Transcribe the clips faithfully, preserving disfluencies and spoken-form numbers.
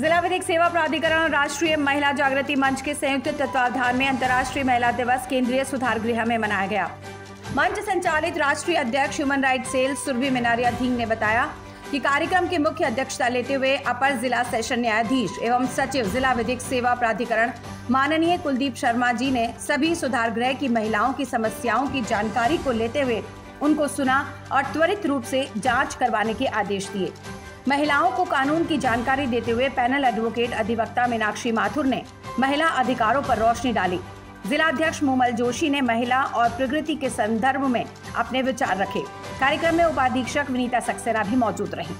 जिला विधिक सेवा प्राधिकरण और राष्ट्रीय महिला जागृति मंच के संयुक्त तत्वावधान में अंतर्राष्ट्रीय महिला दिवस केंद्रीय सुधार गृह में मनाया गया। मंच संचालित राष्ट्रीय अध्यक्ष human right cell Surbhi Menaria ने बताया कि कार्यक्रम की मुख्य अध्यक्षता लेते हुए अपर जिला सेशन न्यायाधीश एवं सचिव जिला विधिक सेवा प्राधिकरण माननीय कुलदीप शर्मा जी ने सभी सुधार गृह की महिलाओं की समस्याओं की जानकारी को लेते हुए उनको सुना और त्वरित रूप से जाँच करवाने के आदेश दिए। महिलाओं को कानून की जानकारी देते हुए पैनल एडवोकेट अधिवक्ता मीनाक्षी माथुर ने महिला अधिकारों पर रोशनी डाली। जिलाध्यक्ष मूमल जोशी ने महिला और प्रकृति के संदर्भ में अपने विचार रखे। कार्यक्रम में उपाधीक्षक विनीता सक्सेरा भी मौजूद रही।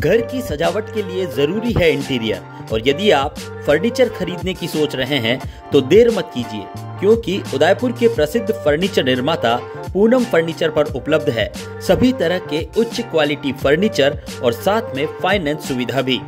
घर की सजावट के लिए जरूरी है इंटीरियर, और यदि आप फर्नीचर खरीदने की सोच रहे हैं तो देर मत कीजिए, क्योंकि उदयपुर के प्रसिद्ध फर्नीचर निर्माता पूनम फर्नीचर पर उपलब्ध है सभी तरह के उच्च क्वालिटी फर्नीचर और साथ में फाइनेंस सुविधा भी।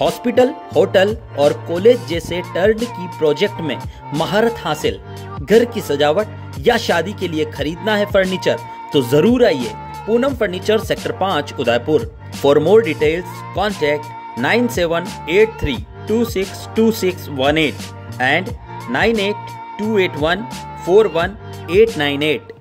हॉस्पिटल, होटल और कॉलेज जैसे टर्नकी प्रोजेक्ट में महारत हासिल। घर की सजावट या शादी के लिए खरीदना है फर्नीचर तो जरूर आइए पूनम फर्नीचर, सेक्टर पाँच, Udaipur. For more details contact nine seven eight three two six two six one eight and nine eight two eight one four one eight nine eight.